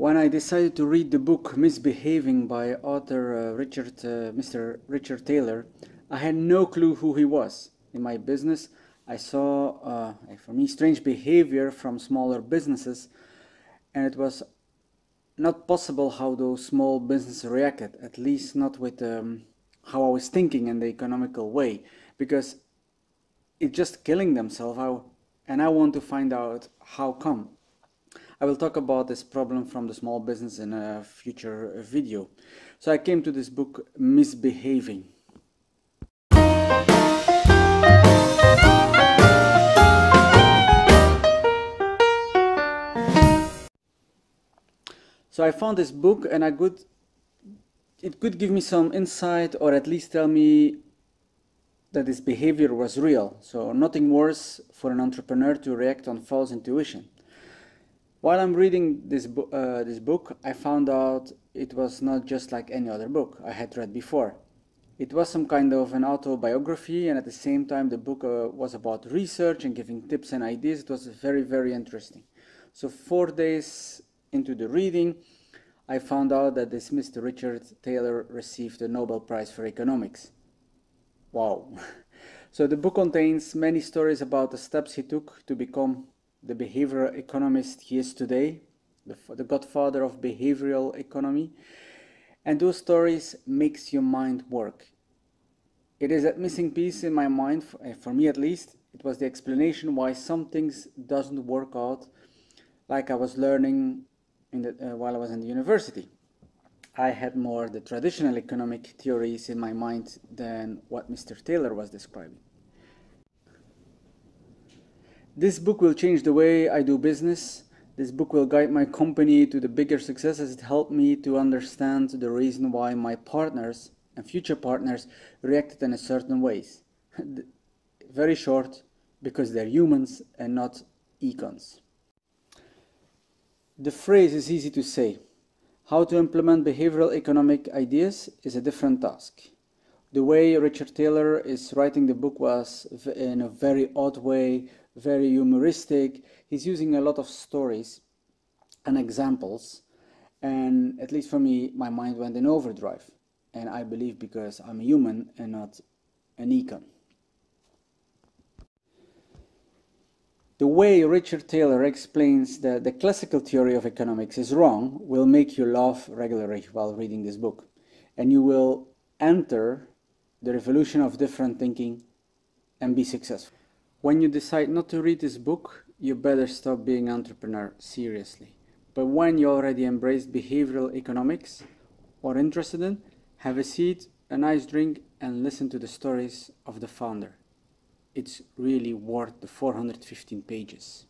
when I decided to read the book Misbehaving by author Mr. Richard Thaler, I had no clue who he was. In my business, I saw, for me, strange behavior from smaller businesses, and it was not possible how those small businesses reacted, at least not with how I was thinking in the economical way, because it's just killing themselves, and I want to find out how come. I will talk about this problem from the small business in a future video. So I came to this book, Misbehaving. So I found this book, and it could give me some insight, or at least tell me that this behavior was real. So nothing worse for an entrepreneur to react on false intuition. While I'm reading this book, I found out it was not just like any other book I had read before. It was some kind of an autobiography, and at the same time the book was about research and giving tips and ideas. It was very, very interesting. So 4 days into the reading, I found out that this Mr. Richard Thaler received the Nobel Prize for Economics. Wow. So the book contains many stories about the steps he took to become the behavioral economist he is today, the godfather of behavioral economy. And those stories makes your mind work. It is that missing piece in my mind, for me at least. It was the explanation why some things doesn't work out, like I was learning while I was in the university. I had more the traditional economic theories in my mind than what Mr. Thaler was describing. This book will change the way I do business. This book will guide my company to the bigger successes. It helped me to understand the reason why my partners and future partners reacted in a certain ways. Very short, because they're humans and not econs. The phrase is easy to say. How to implement behavioral economic ideas is a different task. The way Richard Thaler is writing the book was in a very odd way, very humoristic. He's using a lot of stories and examples, and at least for me, my mind went in overdrive. And I believe because I'm a human and not an econ. The way Richard Thaler explains that the classical theory of economics is wrong will make you laugh regularly while reading this book, and you will enter the revolution of different thinking and be successful. When you decide not to read this book, you better stop being an entrepreneur, seriously. But when you already embrace behavioral economics or interested in, have a seat, a nice drink, and listen to the stories of the founder. It's really worth the 415 pages.